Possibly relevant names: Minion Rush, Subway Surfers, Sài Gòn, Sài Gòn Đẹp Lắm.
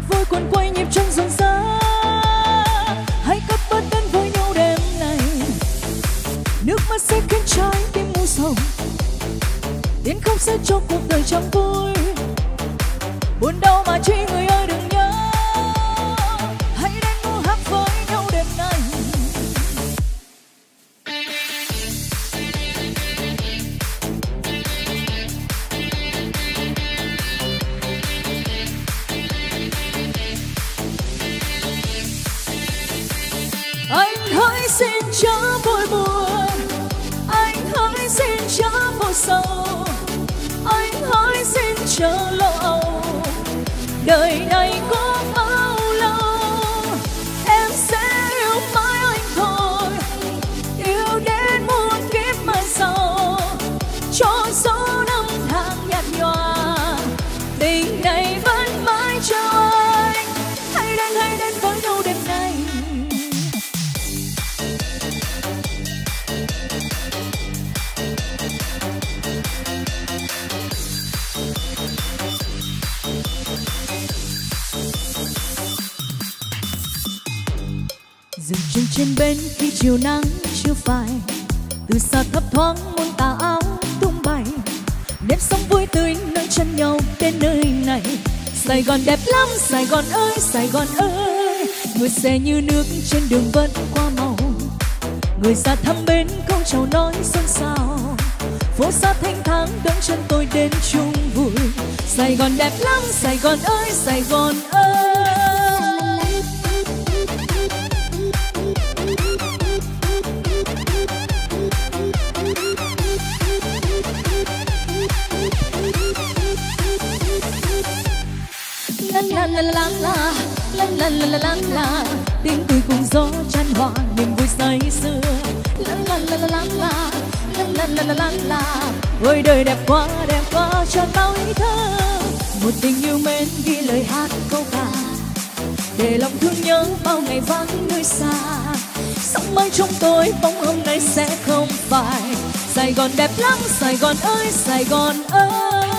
thật vui cuốn quay nhịp chân rộn rã. Hãy cất bước đến với nhau đêm này, nước mắt sẽ khiến trái tim mu sầu, tiếng khóc sẽ cho cuộc đời chẳng vui. Buồn đau mà chi người ơi đừng nhớ, hãy đến ngủ hát với nhau đêm nay. Anh hãy xin chớ vội buồn, anh hãy xin chớ vội sầu, anh hãy xin chớ lo âu. Đời này có bao lâu em sẽ yêu mãi anh thôi, yêu đến muôn kiếp mai sau, cho số năm tháng nhạt nhòa tình này vẫn mãi cho anh. Hãy đến với nhau đêm nay. Dừng chân trên bến khi chiều nắng chưa phai, từ xa thấp thoáng muôn tà áo tung bay. Nếp sống vui tươi nâng chân nhau đến nơi này. Sài Gòn đẹp lắm, Sài Gòn ơi, Sài Gòn ơi. Người xe như nước trên đường vẫn qua màu, người ra thăm bến câu chào nói xôn xao. Phố xa thanh thang đón chân tôi đến chung vui. Sài Gòn đẹp lắm, Sài Gòn ơi, Sài Gòn ơi. La la la la la la la la la la, tiếng cười cùng gió tràn hòa niềm vui say sưa. La la la la la la la la la la la, ôi đời đẹp quá cho tao ý thơ. Một tình yêu mến ghi lời hát câu ca, để lòng thương nhớ bao ngày vắng nơi xa. Sống mãi trong tôi bóng hôm nay sẽ không phai. Sài Gòn đẹp lắm, Sài Gòn ơi, Sài Gòn ơi.